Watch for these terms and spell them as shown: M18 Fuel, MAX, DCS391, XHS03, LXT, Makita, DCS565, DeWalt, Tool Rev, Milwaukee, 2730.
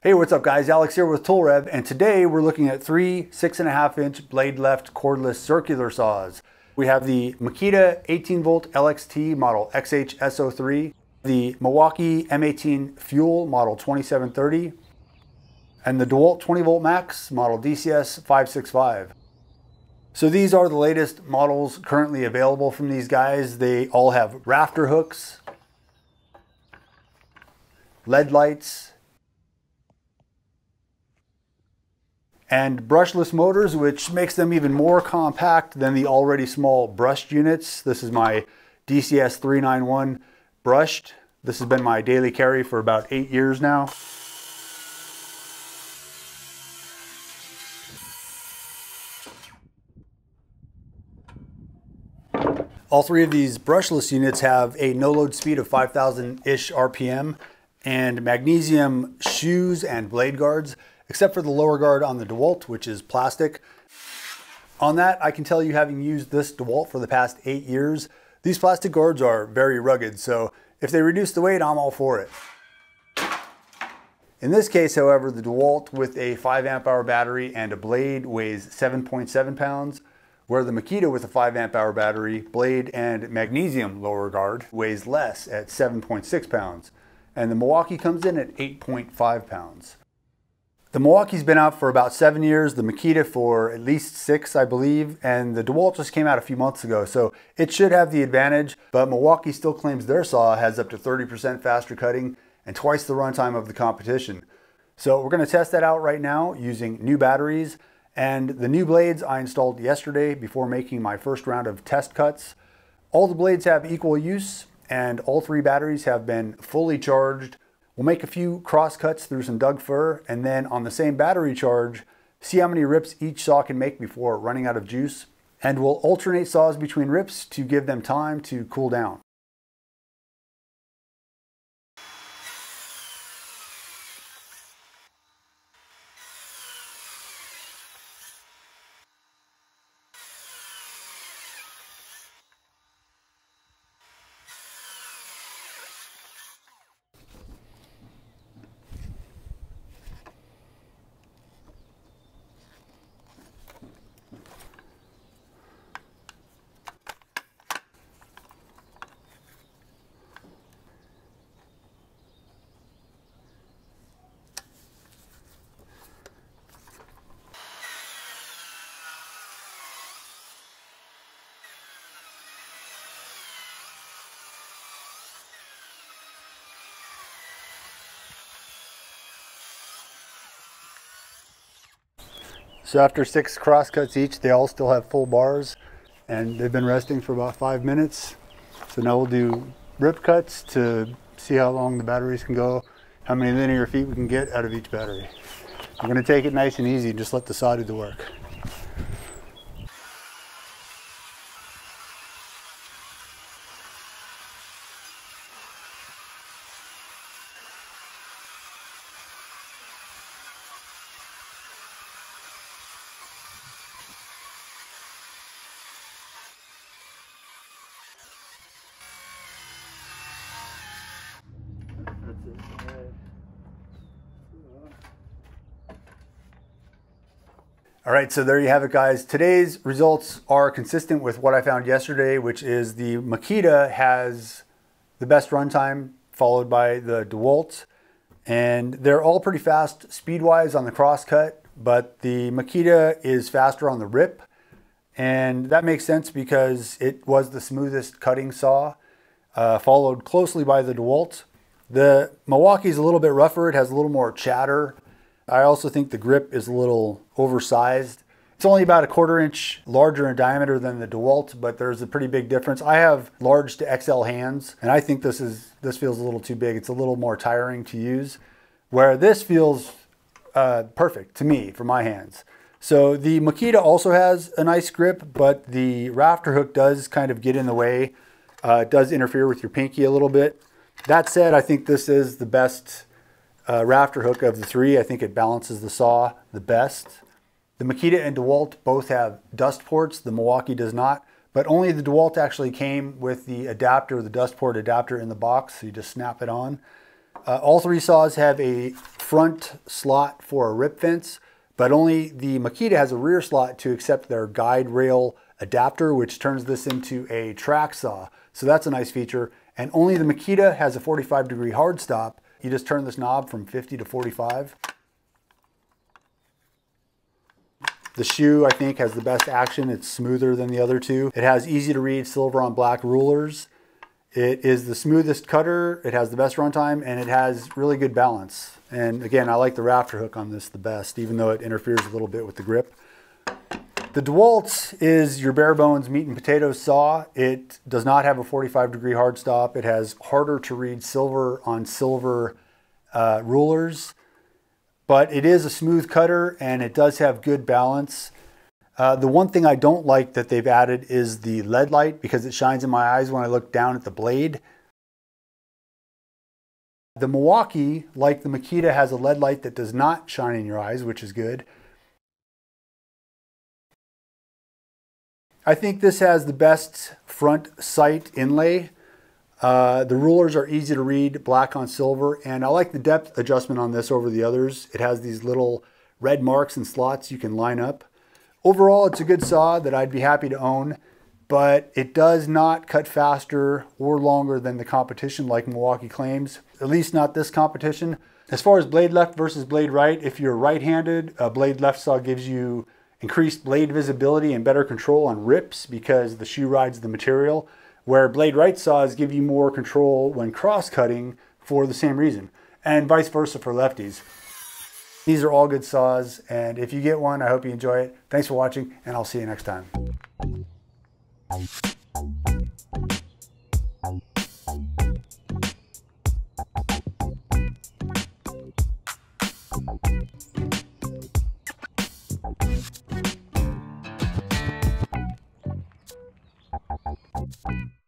Hey, what's up guys? Alex here with Tool Rev, and today we're looking at three 6.5-inch blade left cordless circular saws. We have the Makita 18-volt LXT model XHS03, the Milwaukee M18 Fuel model 2730, and the DeWalt 20-volt MAX model DCS565. So these are the latest models currently available from these guys. They all have rafter hooks, LED lights, and brushless motors, which makes them even more compact than the already small brushed units. This is my DCS391 brushed. This has been my daily carry for about 8 years now. All three of these brushless units have a no-load speed of 5,000-ish RPM and magnesium shoes and blade guards, except for the lower guard on the DeWalt, which is plastic. On that, I can tell you, having used this DeWalt for the past 8 years, these plastic guards are very rugged, so if they reduce the weight, I'm all for it. In this case, however, the DeWalt with a 5 amp hour battery and a blade weighs 7.7 pounds, where the Makita with a 5 amp hour battery, blade, and magnesium lower guard weighs less at 7.6 pounds, and the Milwaukee comes in at 8.5 pounds. The Milwaukee's been out for about 7 years, the Makita for at least 6, I believe, and the DeWalt just came out a few months ago, so it should have the advantage, but Milwaukee still claims their saw has up to 30% faster cutting and twice the runtime of the competition. So we're going to test that out right now using new batteries and the new blades I installed yesterday before making my first round of test cuts. All the blades have equal use and all three batteries have been fully charged. We'll make a few cross cuts through some dug fur, and then on the same battery charge, see how many rips each saw can make before running out of juice. And we'll alternate saws between rips to give them time to cool down. So after 6 crosscuts each, they all still have full bars and they've been resting for about 5 minutes. So now we'll do rip cuts to see how long the batteries can go, how many linear feet we can get out of each battery. I'm gonna take it nice and easy, just let the saw do the work. All right, so there you have it, guys. Today's results are consistent with what I found yesterday, which is the Makita has the best runtime, followed by the DeWalt. And they're all pretty fast speed-wise on the crosscut, but the Makita is faster on the rip. And that makes sense because it was the smoothest cutting saw, followed closely by the DeWalt. The Milwaukee's a little bit rougher. It has a little more chatter. I also think the grip is a little oversized. It's only about 1/4 inch larger in diameter than the DeWalt, but there's a pretty big difference. I have large to XL hands, and I think this feels a little too big. It's a little more tiring to use, where this feels perfect to me for my hands. So the Makita also has a nice grip, but the rafter hook does kind of get in the way. It does interfere with your pinky a little bit. That said, I think this is the best rafter hook of the three. I think it balances the saw the best. The Makita and DeWalt both have dust ports. The Milwaukee does not, but only the DeWalt actually came with the adapter, the dust port adapter in the box. So you just snap it on. All three saws have a front slot for a rip fence, but only the Makita has a rear slot to accept their guide rail adapter, which turns this into a track saw. So that's a nice feature. And only the Makita has a 45-degree hard stop. You just turn this knob from 50 to 45. The shoe, I think, has the best action. It's smoother than the other two. It has easy to read silver on black rulers. It is the smoothest cutter. It has the best runtime, and it has really good balance. And again, I like the rafter hook on this the best, even though it interferes a little bit with the grip. The DeWalt is your bare bones meat and potato saw. It does not have a 45-degree hard stop. It has harder to read silver on silver rulers, but it is a smooth cutter and it does have good balance. The one thing I don't like that they've added is the LED light, because it shines in my eyes when I look down at the blade. The Milwaukee, like the Makita, has a LED light that does not shine in your eyes, which is good. I think this has the best front sight inlay. The rulers are easy to read, black on silver, and I like the depth adjustment on this over the others. It has these little red marks and slots you can line up. Overall, it's a good saw that I'd be happy to own, but it does not cut faster or longer than the competition like Milwaukee claims, at least not this competition. As far as blade left versus blade right, if you're right-handed, a blade left saw gives you increased blade visibility and better control on rips because the shoe rides the material, where blade right saws give you more control when cross-cutting for the same reason, and vice versa for lefties. These are all good saws, and if you get one, I hope you enjoy it. Thanks for watching, and I'll see you next time.